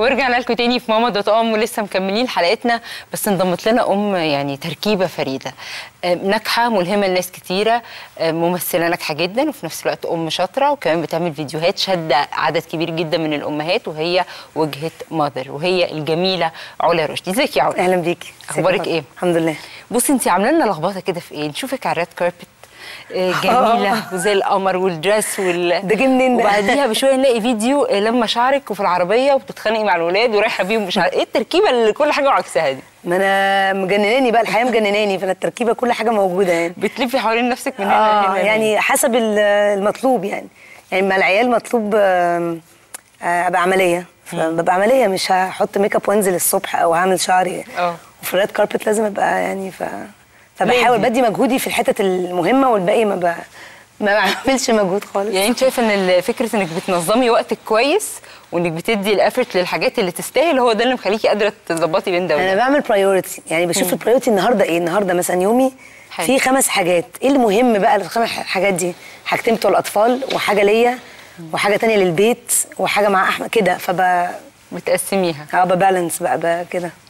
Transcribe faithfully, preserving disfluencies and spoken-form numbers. ورجعنا لكم تاني في ماما دوت أم ولسه مكملين حلقتنا. بس انضمت لنا ام يعني تركيبه فريده، ناجحه ملهمه لناس كتيره، ممثله ناجحه جدا وفي نفس الوقت ام شاطره، وكمان بتعمل فيديوهات شاده عدد كبير جدا من الامهات، وهي وجهه ماذر، وهي الجميله علا رشدي. ازيك يا علا؟ اهلا بيكي، اخبارك ايه؟ الحمد لله. بصي انت عامله لنا لخبطه كده في ايه، نشوفك على الريد كاربت جميله وزي القمر والدرس وال ده جه منين ده؟ وبعديها بشويه نلاقي فيديو لما شعرك وفي العربيه وبتتخانقي مع الولاد ورايحه بيهم مش عارف ايه التركيبه اللي كل حاجه وعكسها دي. ما انا مجنناني بقى الحياه، مجنناني، فانا التركيبه كل حاجه موجوده يعني. بتلفي حوالين نفسك من هنا لهنا يعني حسب المطلوب يعني. يعني مع العيال مطلوب ابقى عمليه، فببقى عمليه، مش هحط ميك اب وانزل الصبح او هعمل شعري اه وفي الريد كاربت لازم ابقى يعني، ف فبحاول بدي مجهودي في الحتت المهمه والباقي ما ب... ما بعملش مجهود خالص. يعني انت شايفه ان فكره انك بتنظمي وقتك كويس وانك بتدي الافورت للحاجات اللي تستاهل هو ده اللي مخليكي قادره تظبطي بين ده وده. انا بعمل برايورتي، يعني بشوف البرايورتي النهارده ايه، النهارده مثلا يومي في خمس حاجات، ايه المهم بقى الخمس حاجات دي؟ حاجتين بتوع الاطفال وحاجه ليا وحاجه ثانيه للبيت وحاجه مع احمد كده، فب بتقسميها اه ببالانس بقى, بقى كده.